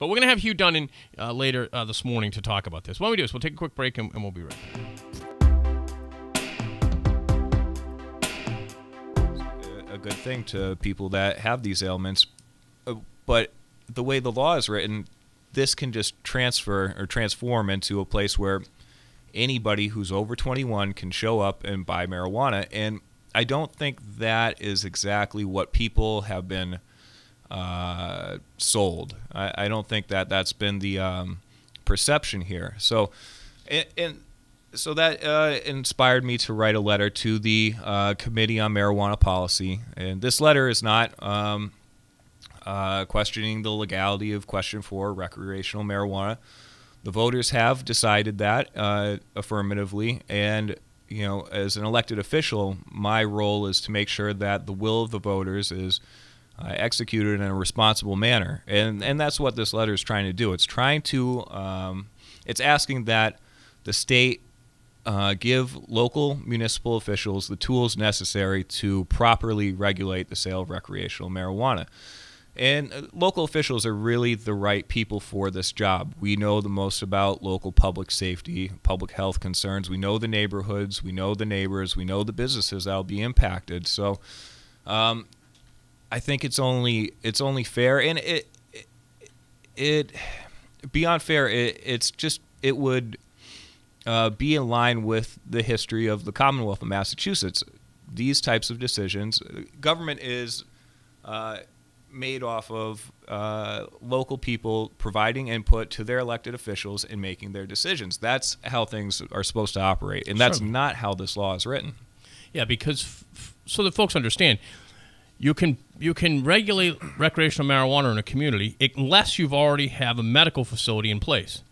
But we're going to have Hugh Dunn in later this morning to talk about this. What we do is we'll take a quick break, and we'll be right back. A good thing to people that have these ailments, but the way the law is written, this can just transfer or transform into a place where anybody who's over 21 can show up and buy marijuana. And I don't think that is exactly what people have been sold. I don't think that that's been the perception here. So, and so that inspired me to write a letter to the Committee on Marijuana Policy. And this letter is not questioning the legality of question 4, recreational marijuana. The voters have decided that affirmatively, and you know, as an elected official, my role is to make sure that the will of the voters is executed in a responsible manner, and that's what this letter is trying to do. It's trying to, it's asking that the state give local municipal officials the tools necessary to properly regulate the sale of recreational marijuana. And local officials are really the right people for this job. We know the most about local public safety, public health concerns. We know the neighborhoods. We know the neighbors. We know the businesses that will be impacted. So I think it's only fair, and it beyond fair. It would be in line with the history of the Commonwealth of Massachusetts. These types of decisions, government is made off of local people providing input to their elected officials and making their decisions. That's how things are supposed to operate, and that's not how this law is written. Yeah, because so that folks understand, you can regulate recreational marijuana in a community unless you've already have a medical facility in place.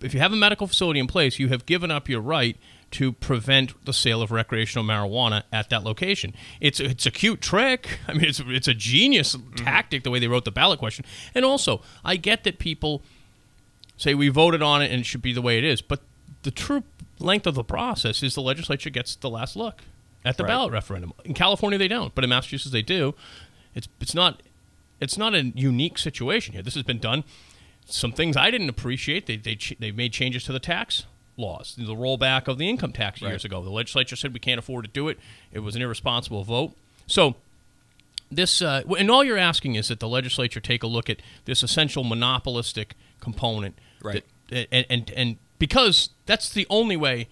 If you have a medical facility in place, you have given up your right to prevent the sale of recreational marijuana at that location. It's a cute trick. I mean, it's a genius tactic, the way they wrote the ballot question. And also, I get that people say we voted on it and it should be the way it is, but the true length of the process is the legislature gets the last look at the ballot referendum. In California, they don't, but in Massachusetts, they do. It's not a unique situation here. This has been done. Some things I didn't appreciate. They made changes to the tax laws, the rollback of the income tax years ago. The legislature said we can't afford to do it. It was an irresponsible vote. So this, and all you're asking is that the legislature take a look at this essential monopolistic component. Right. That, and because that's the only way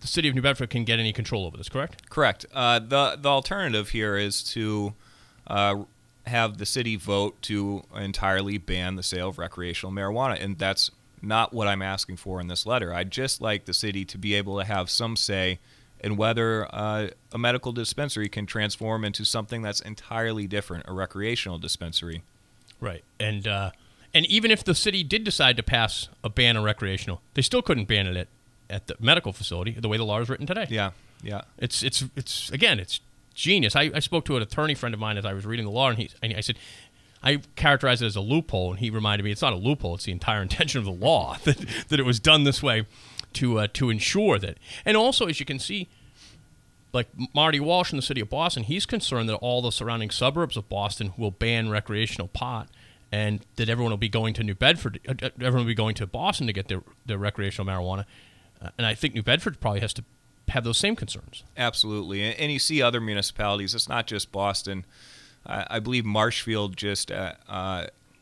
the city of New Bedford can get any control over this, correct? Correct. The alternative here is to have the city vote to entirely ban the sale of recreational marijuana, and that's not what I'm asking for in this letter. I'd just like the city to be able to have some say in whether a medical dispensary can transform into something that's entirely different, a recreational dispensary. Right. And even if the city did decide to pass a ban on recreational, they still couldn't ban it at the medical facility the way the law is written today. Yeah, yeah. It's again, it's genius. I spoke to an attorney friend of mine as I was reading the law, and I said, I characterized it as a loophole, and he reminded me it's not a loophole. It's the entire intention of the law that it was done this way to ensure that. And also, as you can see, like Marty Walsh in the city of Boston, he's concerned that all the surrounding suburbs of Boston will ban recreational pot and that everyone will be going to New Bedford, everyone will be going to Boston to get their recreational marijuana. And I think New Bedford probably has to have those same concerns. Absolutely. And you see other municipalities. It's not just Boston. I believe Marshfield just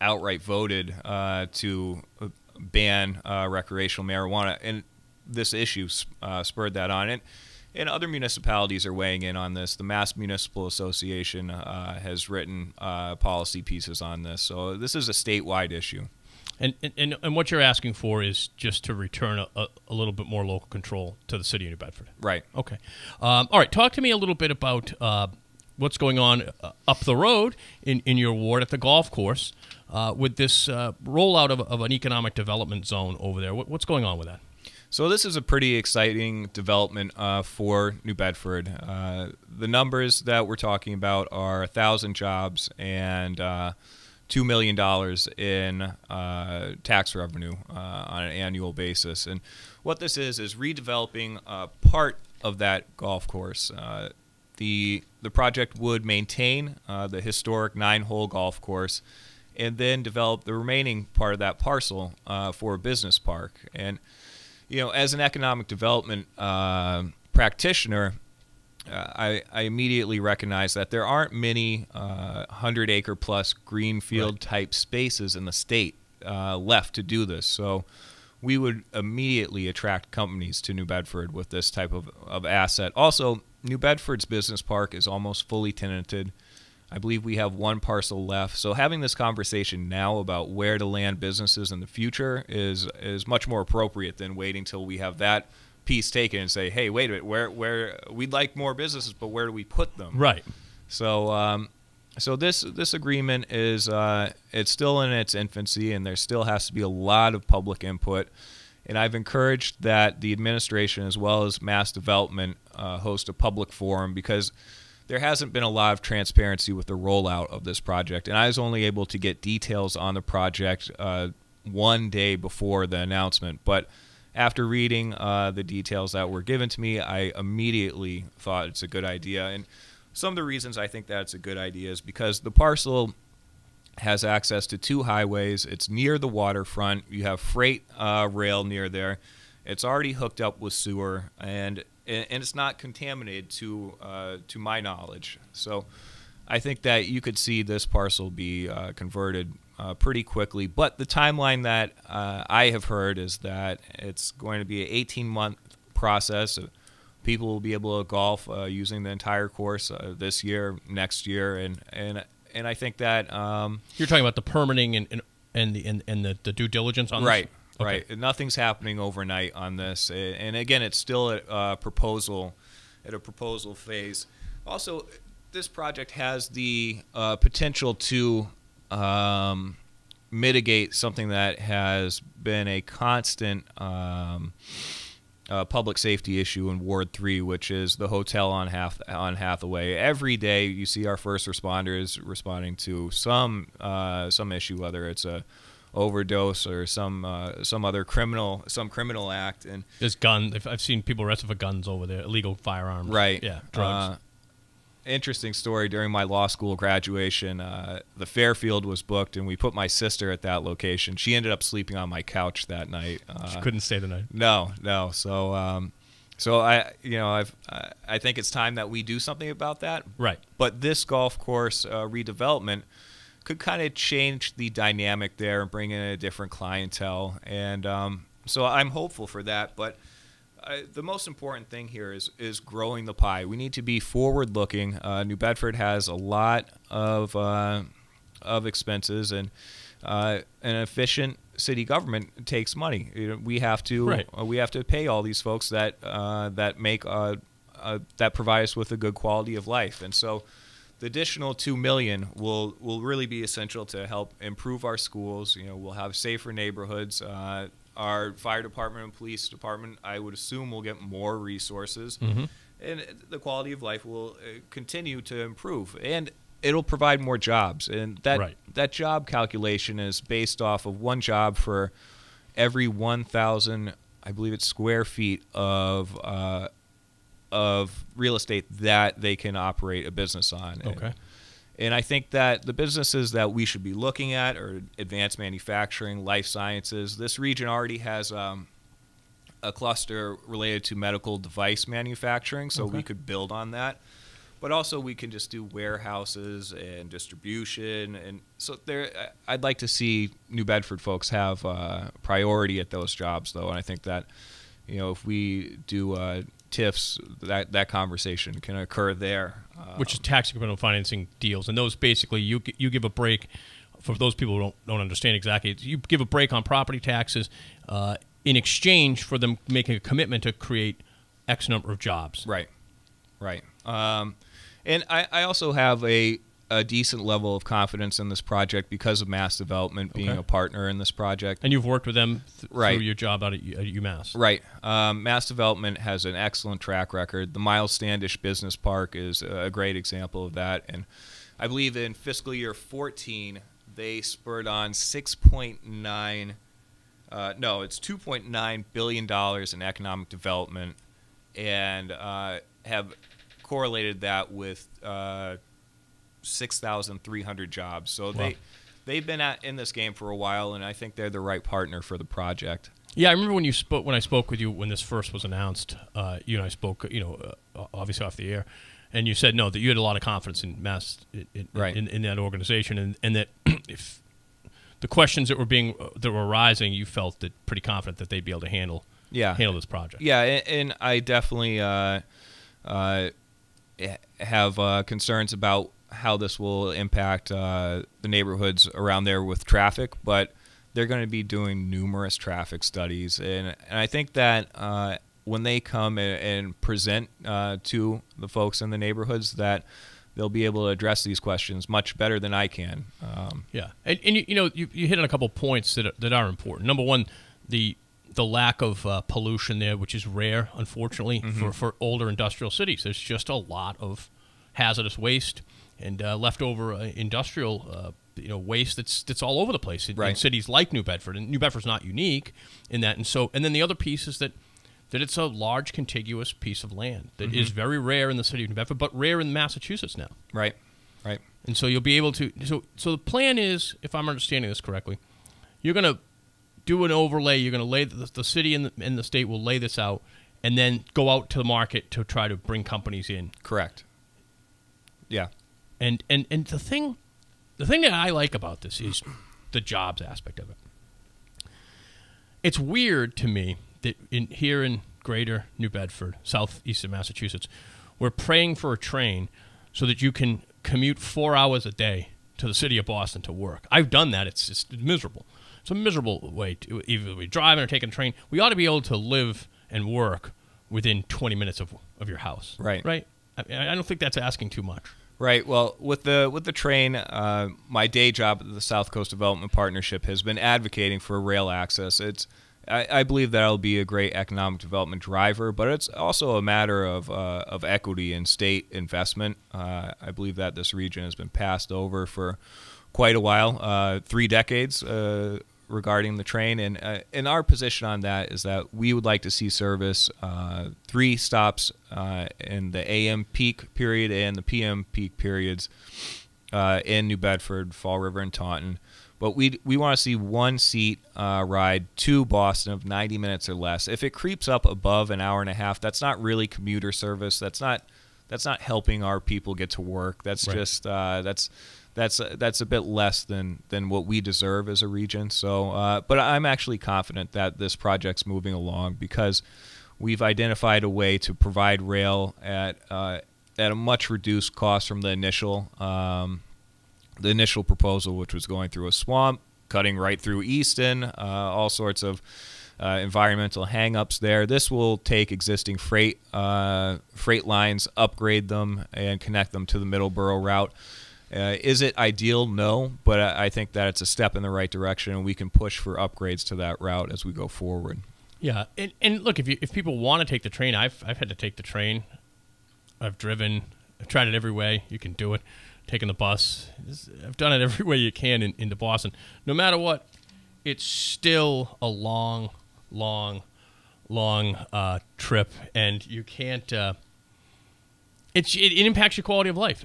outright voted to ban recreational marijuana, and this issue spurred that on. And other municipalities are weighing in on this. The Mass Municipal Association has written policy pieces on this. So this is a statewide issue. And what you're asking for is just to return a little bit more local control to the city of New Bedford. Right. Okay. All right. Talk to me a little bit about what's going on up the road in your ward at the golf course with this rollout of an economic development zone over there. What's going on with that? So this is a pretty exciting development for New Bedford. The numbers that we're talking about are 1,000 jobs and $2 million in tax revenue on an annual basis. And what this is redeveloping part of that golf course. The project would maintain the historic 9-hole golf course and then develop the remaining part of that parcel for a business park. And, you know, as an economic development practitioner, I immediately recognized that there aren't many 100-acre-plus greenfield-type spaces in the state left to do this. So we would immediately attract companies to New Bedford with this type of asset. Also, New Bedford's business park is almost fully tenanted. I believe we have one parcel left. So having this conversation now about where to land businesses in the future is much more appropriate than waiting till we have that piece taken and say, hey, wait a minute, where we'd like more businesses, but where do we put them? Right. So this agreement is it's still in its infancy, and there still has to be a lot of public input. And I've encouraged that the administration as well as Mass Development host a public forum, because there hasn't been a lot of transparency with the rollout of this project, and I was only able to get details on the project one day before the announcement. But after reading the details that were given to me, I immediately thought it's a good idea. And some of the reasons I think that it's a good idea is because the parcel has access to 2 highways. It's near the waterfront. You have freight rail near there. It's already hooked up with sewer, and it's not contaminated to my knowledge. So I think that you could see this parcel be converted pretty quickly. But the timeline that I have heard is that it's going to be an 18-month process. People will be able to golf using the entire course this year, next year, and I think that you're talking about the permitting and the due diligence on this? Right. Okay. Right. Nothing's happening overnight on this. And again, it's still at a proposal phase. Also, this project has the potential to mitigate something that has been a constant public safety issue in Ward 3, which is the hotel on Hathaway. Every day you see our first responders responding to some issue, whether it's a overdose or some criminal act. And there's guns. I've seen people arrested for guns over there, illegal firearms. Right. Yeah. Drugs. Interesting story. During my law school graduation, the Fairfield was booked, and we put my sister at that location. She ended up sleeping on my couch that night. She couldn't stay the night. No, no. So, I think it's time that we do something about that. Right. But this golf course redevelopment could kind of change the dynamic there and bring in a different clientele. And so I'm hopeful for that. But the most important thing here is growing the pie. We need to be forward-looking. New Bedford has a lot of expenses, and an efficient city government takes money. You know, we have to pay all these folks that that provide us with a good quality of life. And so the additional $2 million will really be essential to help improve our schools. You know, we'll have safer neighborhoods. Our fire department and police department, I would assume, will get more resources, and the quality of life will continue to improve. And it'll provide more jobs. And that job calculation is based off of one job for every 1,000, I believe it's square feet of real estate that they can operate a business on. Okay. And I think that the businesses that we should be looking at are advanced manufacturing, life sciences. This region already has a cluster related to medical device manufacturing, so we could build on that. But also we can just do warehouses and distribution. And so there, I'd like to see New Bedford folks have priority at those jobs, though. And I think that, you know, if we do TIFs, that conversation can occur there, which is tax incremental financing deals, and those basically you give a break for those people who don't understand exactly. You give a break on property taxes in exchange for them making a commitment to create X number of jobs. Right, right. And I also have a decent level of confidence in this project because of Mass Development being a partner in this project. And you've worked with them through your job out at UMass. Right. Mass Development has an excellent track record. The Miles Standish Business Park is a great example of that. And I believe in fiscal year 14, they spurred on $2.9 billion in economic development, and have correlated that with 6,300 jobs. So wow. they've been in this game for a while, and I think they're the right partner for the project. Yeah, I remember when you spoke, when I spoke with you when this first was announced. You and I spoke, obviously off the air, and you said that you had a lot of confidence in Mass, in that organization, and that if the questions that were arising, you felt that pretty confident that they'd be able to handle this project. Yeah, and I definitely have concerns about how this will impact the neighborhoods around there with traffic, but they're going to be doing numerous traffic studies. And I think that when they come and present to the folks in the neighborhoods, that they'll be able to address these questions much better than I can. And you hit on a couple points that are important. Number one, the lack of pollution there, which is rare, unfortunately, for older industrial cities. There's just a lot of hazardous waste and leftover industrial waste that's all over the place in cities like New Bedford. And New Bedford's not unique in that. And then the other piece is that it's a large contiguous piece of land that is very rare in the city of New Bedford, but rare in Massachusetts now. Right. And so you'll be able to. So the plan is, if I'm understanding this correctly, you're going to do an overlay. You're going to lay the city and the state will lay this out, and then go out to the market to try to bring companies in. Correct. Yeah. And the thing that I like about this is the jobs aspect of it. It's weird to me that here in greater New Bedford, southeastern Massachusetts, we're praying for a train so that you can commute 4 hours a day to the city of Boston to work. I've done that. It's miserable. It's a miserable way to either be driving or taking a train. We ought to be able to live and work within 20 minutes of your house. Right? I don't think that's asking too much. Right. Well, with the train, my day job at the South Coast Development Partnership has been advocating for rail access. I believe that'll be a great economic development driver, but it's also a matter of equity and state investment. I believe that this region has been passed over for quite a while, 3 decades regarding the train. And our position on that is that we would like to see service 3 stops in the AM peak period and the PM peak periods in New Bedford, Fall River, and Taunton. But we want to see 1 seat ride to Boston of 90 minutes or less. If it creeps up above an hour and a half, that's not really commuter service. That's not helping our people get to work. That's just that's a bit less than what we deserve as a region. So, but I'm actually confident that this project's moving along because we've identified a way to provide rail at a much reduced cost from the initial proposal, which was going through a swamp, cutting right through Easton, all sorts of environmental hang-ups there. This will take existing freight lines, upgrade them, and connect them to the Middleborough route. Is it ideal? No, but I think that it's a step in the right direction, and we can push for upgrades to that route as we go forward. Yeah, and look, if people want to take the train, I've had to take the train. I've driven. I've tried it every way. You can do it. Taking the bus. I've done it every way you can into Boston. No matter what, it's still a long, long, long trip, and you can't. It impacts your quality of life.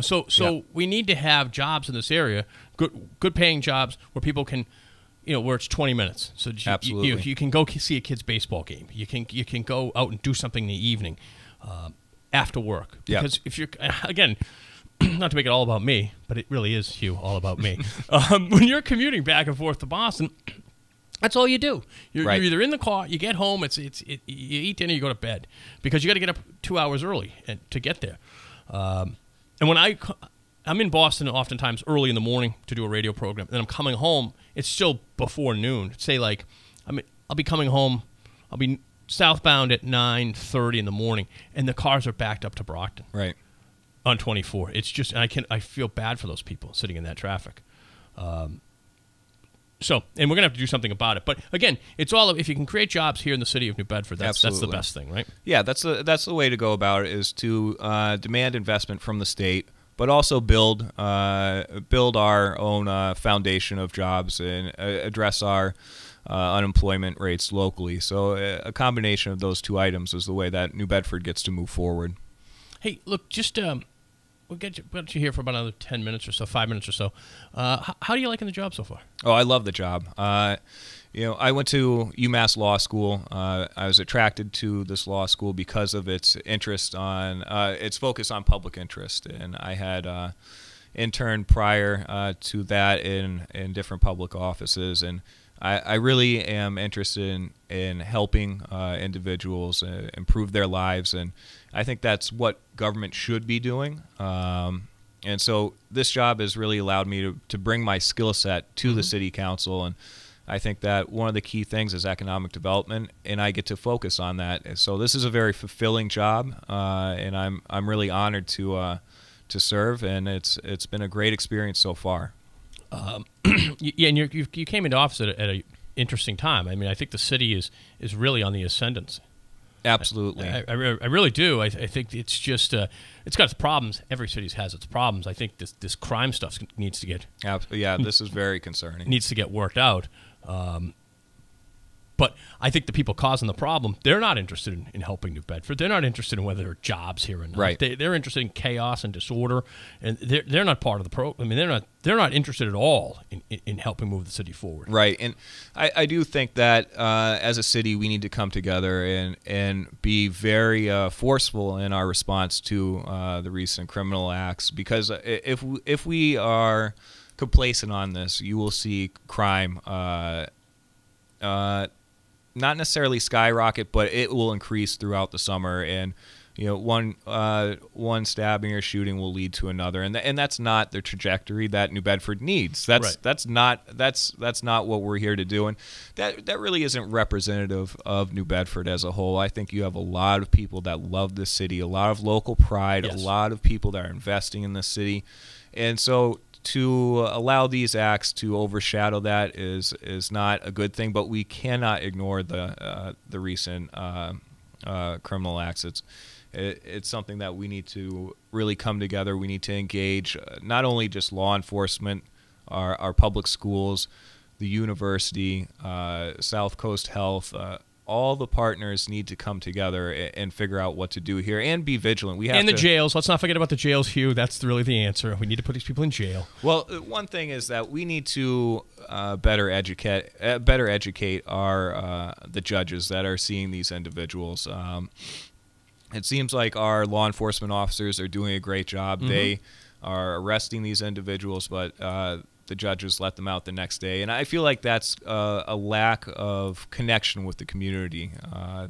So we need to have jobs in this area, good paying jobs where people can, where it's 20 minutes. So you can go see a kid's baseball game. You can go out and do something in the evening, after work. Because if you're again. Not to make it all about me, but it really is, Hugh, all about me. When you're commuting back and forth to Boston, that's all you do. You're either in the car, you get home, you eat dinner, you go to bed, because you got to get up 2 hours early to get there. And when I'm in Boston oftentimes early in the morning to do a radio program, and then I'm coming home, it's still before noon. Say like I'll be coming home, I'll be southbound at 9:30 in the morning, and the cars are backed up to Brockton. Right. On 24, it's just I feel bad for those people sitting in that traffic. And we're gonna have to do something about it. But again, it's all if you can create jobs here in the city of New Bedford, that's the best thing, right? Yeah, that's the way to go about it is to demand investment from the state, but also build our own foundation of jobs and address our unemployment rates locally. So a combination of those two items is the way that New Bedford gets to move forward. Hey, look, just We'll get you here for about another 10 minutes or so, 5 minutes or so. How are you liking the job so far? Oh, I love the job. You know, I went to UMass Law School. I was attracted to this law school because of its interest on its focus on public interest, and I had interned prior to that in different public offices, and I really am interested in helping individuals improve their lives, and I think that's what government should be doing. And so this job has really allowed me to bring my skill set to the city council, and I think that one of the key things is economic development, and I get to focus on that. So this is a very fulfilling job, and I'm really honored to serve, and it's been a great experience so far. Yeah, and you came into office at an interesting time. I mean, I think the city is really on the ascendancy. Absolutely. I really do. I think it's just, it's got its problems. Every city has its problems. I think this crime stuff needs to get... Yeah, this is very concerning. Needs to get worked out. But I think the people causing the problem, they're not interested in helping New Bedford. They're not interested in whether there are jobs here or not. Right. They're interested in chaos and disorder, and they're not part of the program. I mean, they're not interested at all in helping move the city forward. Right, and I do think that as a city, we need to come together and be very forceful in our response to the recent criminal acts, because if we are complacent on this, you will see crime. Not necessarily skyrocket, but it will increase throughout the summer, and you know, one stabbing or shooting will lead to another, and that's not the trajectory that New Bedford needs. That's right. that's not what we're here to do, and that really isn't representative of New Bedford as a whole. I think you have a lot of people that love this city, a lot of local pride, yes, a lot of people that are investing in this city, and so to allow these acts to overshadow that is not a good thing, but we cannot ignore the recent criminal acts. It's something that we need to really come together. We need to engage not only just law enforcement, our public schools, the university, South Coast Health. All the partners need to come together and figure out what to do here and be vigilant. We have and the jails. Let's not forget about the jails, Hugh. That's really the answer. We need to put these people in jail. Well, one thing is that we need to better educate our the judges that are seeing these individuals. It seems like our law enforcement officers are doing a great job. Mm-hmm. They are arresting these individuals, but the judges let them out the next day. And I feel like that's a lack of connection with the community.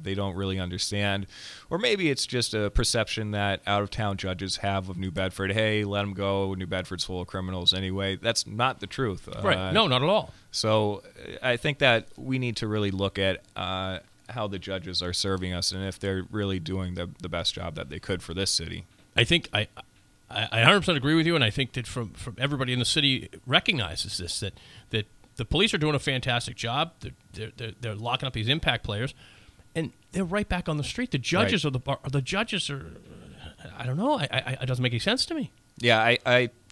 They don't really understand. Or maybe it's just a perception that out-of-town judges have of New Bedford. Hey, let them go. New Bedford's full of criminals anyway. That's not the truth. Right. No, not at all. So I think that we need to really look at how the judges are serving us and if they're really doing the best job that they could for this city. I think I 100% agree with you, and I think that from everybody in the city recognizes this, that the police are doing a fantastic job. They're locking up these impact players, and they're right back on the street. The judges right. are I don't know. It doesn't make any sense to me. Yeah,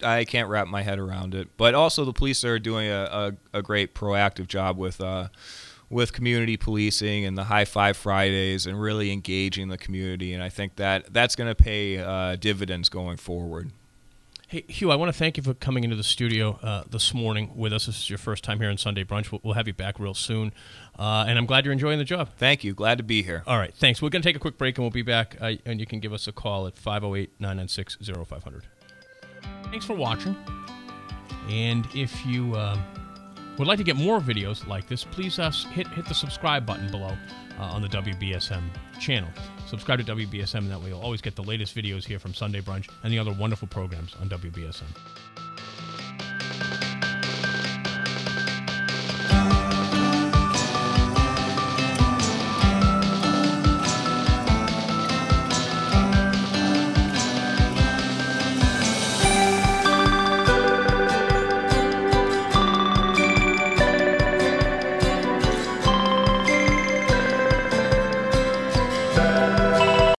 I can't wrap my head around it. But also, the police are doing a great proactive job with community policing and the High Five Fridays and really engaging the community. And I think that that's going to pay dividends going forward. Hey, Hugh, I want to thank you for coming into the studio this morning with us. This is your first time here on Sunday Brunch. We'll have you back real soon. And I'm glad you're enjoying the job. Thank you. Glad to be here. All right. Thanks. We're going to take a quick break, and we'll be back. And you can give us a call at 508-996-0500. Thanks for watching. And if you... would like to get more videos like this, please hit the subscribe button below on the WBSM channel. Subscribe to WBSM, and that way you'll always get the latest videos here from Sunday Brunch and the other wonderful programs on WBSM.